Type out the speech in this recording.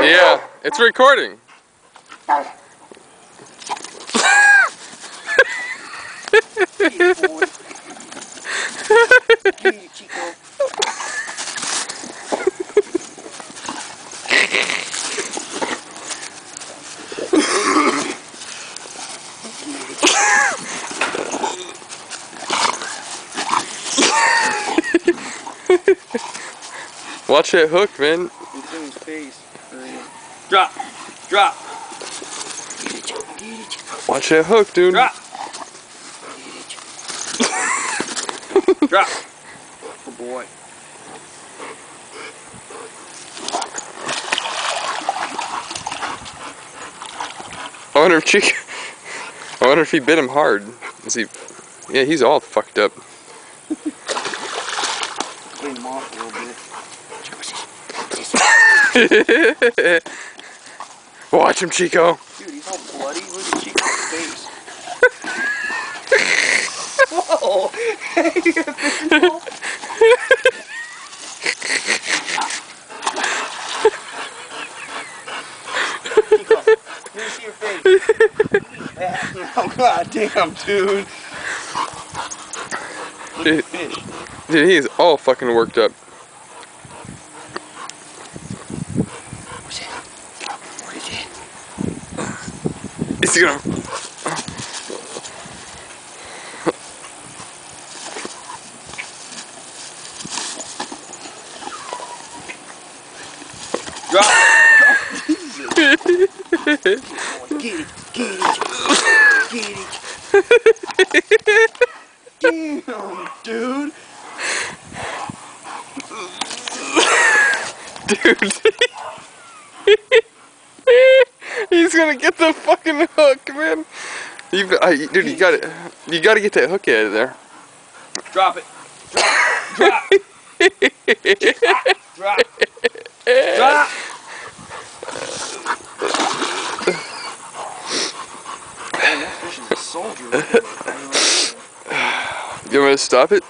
recording? Yeah, it's recording. Hey, Chico. Watch that hook, man. It's in his face. Drop. Drop. Watch that hook, dude. Drop. Drop. Good boy. I wonder if he bit him hard. Is he? Yeah, he's all fucked up. Clean him off a little bit. Watch him, Chico. Dude, he's all bloody. Look at Chico's face. Whoa! Hey, you know? Chico, let me see your face. Oh, god damn, dude. Look at the fish. Dude, he's all fucking worked up. He's gonna... Drop! Get it! Get it! Get it! Damn, dude! Dude! He's gonna get the fucking hook, man. Dude, you gotta get that hook out of there. Drop it. Drop. Drop. Drop. Man, that fish is a soldier. You want me to stop it?